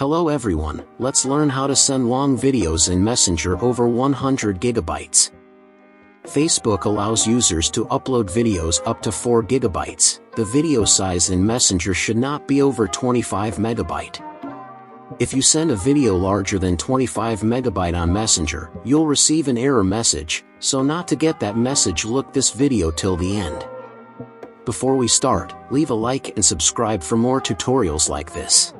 Hello everyone, let's learn how to send long videos in Messenger over 100 gigabytes. Facebook allows users to upload videos up to 4 gigabytes. The video size in Messenger should not be over 25 megabyte. If you send a video larger than 25 megabyte on Messenger, you'll receive an error message, so not to get that message, look this video till the end. Before we start, leave a like and subscribe for more tutorials like this.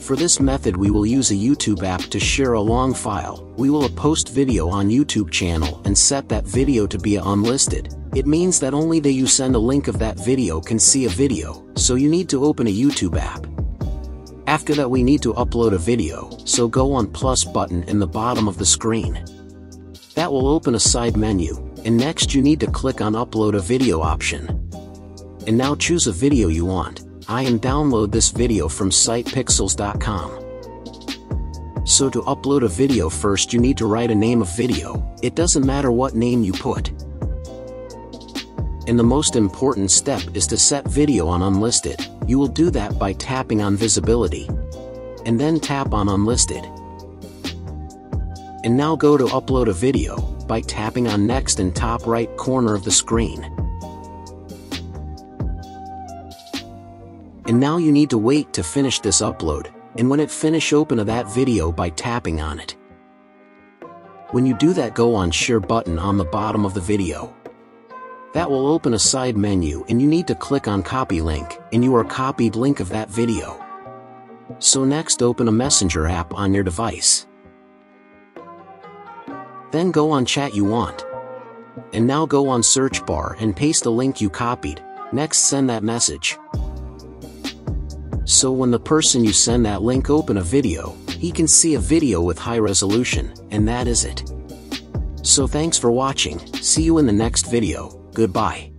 For this method we will use a YouTube app to share a long file. We will post video on YouTube channel and set that video to be unlisted. It means that only the you send a link of that video can see a video, so you need to open a YouTube app. After that we need to upload a video, so go on plus button in the bottom of the screen. That will open a side menu, and next you need to click on upload a video option. And now choose a video you want. I am download this video from sitepixels.com. So to upload a video first you need to write a name of video, it doesn't matter what name you put. And the most important step is to set video on unlisted. You will do that by tapping on visibility. And then tap on unlisted. And now go to upload a video by tapping on next in top right corner of the screen. And now you need to wait to finish this upload, and when it finish open to that video by tapping on it. When you do that go on share button on the bottom of the video. That will open a side menu and you need to click on copy link, and you are copied link of that video. So next open a Messenger app on your device. Then go on chat you want. And now go on search bar and paste the link you copied, next send that message. So when the person you send that link open a video, he can see a video with high resolution, and that is it. So thanks for watching, see you in the next video, goodbye.